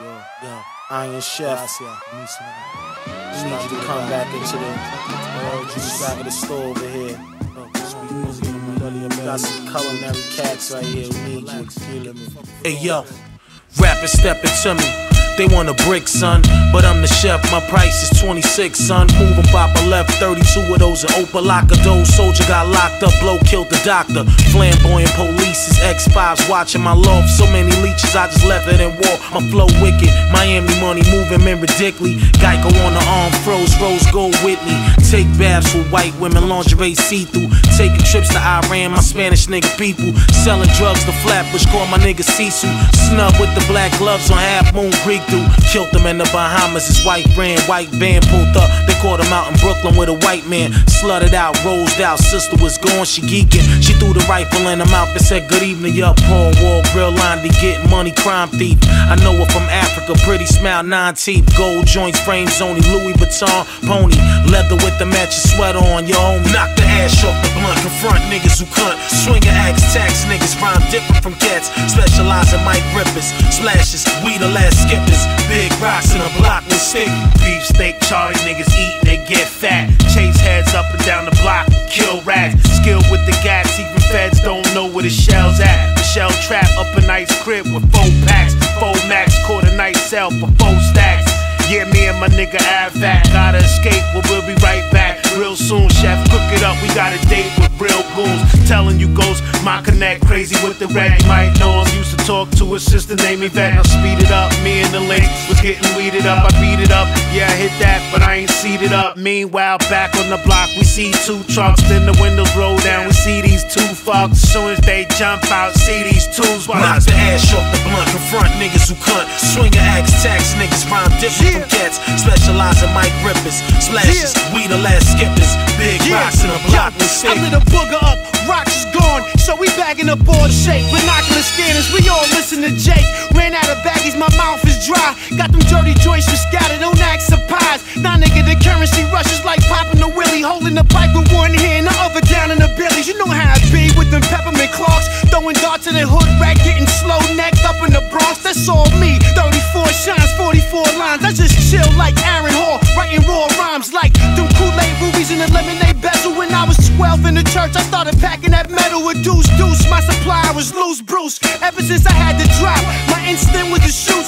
Yo, Iron Chef, need you to come back into the back of the store over here. Got some culinary cats right here. We need you. Hey yo, rapper stepping to me. They want a brick, son, but I'm the chef, my price is 26, son. Moving Papa left, 32 of those in Opalaka. Those soldier got locked up, blow killed the doctor. Flamboyant police is X5s watching my loft. So many leeches, I just left it and walk. My flow wicked, Miami money moving men ridiculously. Geico on the arm, froze, rose gold Whitney. Take baths with white women, lingerie see-through. Taking trips to Iran, my Spanish nigga people. Selling drugs to Flatbush, call my nigga Sisu. Snub with the black gloves on Half Moon Greek. Killed them in the Bahamas, his white band pulled up. They caught him out in Brooklyn with a white man. Slutted out, rosed out, sister was gone, she geeking. She threw the rifle in her mouth and said, good evening, y'all. Paul Wall, grill line, they getting money, crime thief. I know her from Africa, pretty smile, 9 teeth. Gold joints, frames only, Louis Vuitton, pony. Leather with the matching sweater on, your homie. Knock the ash off the blunt, confront niggas who cunt. Swinger axe, tax niggas, rhyme different from cats. Specialize in mic rippers, splashes, we the last skippers. Big rocks in a block with sick beef steak. Charlie niggas eat, they get fat. Chase heads up and down the block, kill rats. Skilled with the gas, even feds don't know where the shell's at. Michelle trap up a nice crib with 4 packs. 4 max, caught a nice cell for 4 stacks. Yeah, me and my nigga Avac. Gotta escape, but we'll be right back real soon. Chef, cook it up, we got a date with real goons. Telling you ghosts, my connect crazy with the rag. You might know I'm used to talk to a sister named Yvette. Now speed it up, me and the ladies was getting weeded up. I beat it up, yeah I hit that, but I ain't seated up. Meanwhile, back on the block, we see 2 trucks, then the windows roll down. We see these 2 fucks, as soon as they jump out, see these 2s. Knock the ash off the blunt, confront niggas who cunt. Swinger axe, tax niggas, rhyme different from cats. Specialize in mic rippers, splashes, we the last skippers. Big rocks in a block with sick. Booger up, rocks is gone, so we bagging up all shake. Binocular scanners, we all listen to Jake. Ran out of baggies, my mouth is dry. Got them dirty joints from scattered, don't act surprised. Nah, nigga, the currency rushes like popping a willy. Holding the pipe with one hand, the other down in the billies. You know how it be with them peppermint clocks. Throwing darts in the hood rack, getting slow necked up in the Bronx. That's all me, 34 shines, 44 lines. I just chill like Aaron Hall, writing raw rhymes like them Kool-Aid rubies in the lemonade bezel. When I was 12 in the church, I started packing that metal with deuce. My supplier was loose Bruce. Ever since I had to drop, my instinct was to shoot.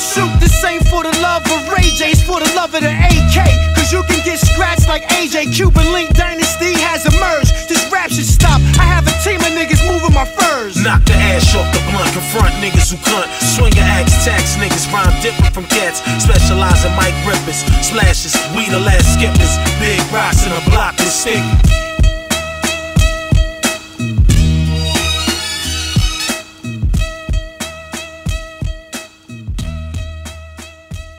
This ain't for the love of Ray J, it's for the love of the AK. Cause you can get scratched like AJ. Cuban Link Dynasty has emerged. This rap should stop. I have a team of niggas moving my furs. Knock the ash off the blunt, confront niggas who cunt. Swinger axe, tax niggas, rhyme different from cats. Specialize in mic rippers, slashes, we the last skippers. Big rocks in a block and stick.